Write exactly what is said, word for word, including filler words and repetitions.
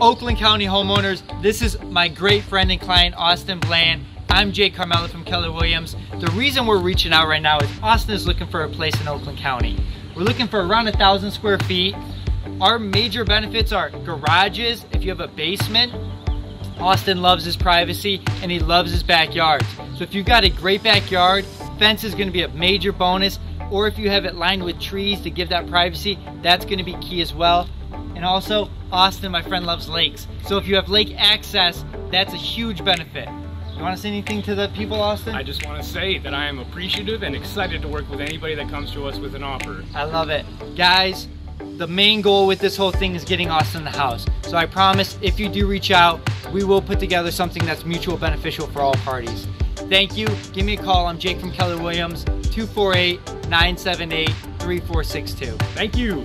Oakland County homeowners, this is my great friend and client, Austin Bland. I'm Jay Ciaramella from Keller Williams. The reason we're reaching out right now is Austin is looking for a place in Oakland County. We're looking for around a thousand square feet. Our major benefits are garages, if you have a basement. Austin loves his privacy and he loves his backyard. So if you've got a great backyard, fence is going to be a major bonus, or if you have it lined with trees to give that privacy, that's going to be key as well. And also, Austin, my friend, loves lakes. So if you have lake access, that's a huge benefit. You want to say anything to the people, Austin? I just want to say that I am appreciative and excited to work with anybody that comes to us with an offer. I love it. Guys, the main goal with this whole thing is getting Austin the house. So I promise if you do reach out, we will put together something that's mutual beneficial for all parties. Thank you. Give me a call. I'm Jake from Keller Williams, two four eight, nine seven eight, three four six two. Thank you.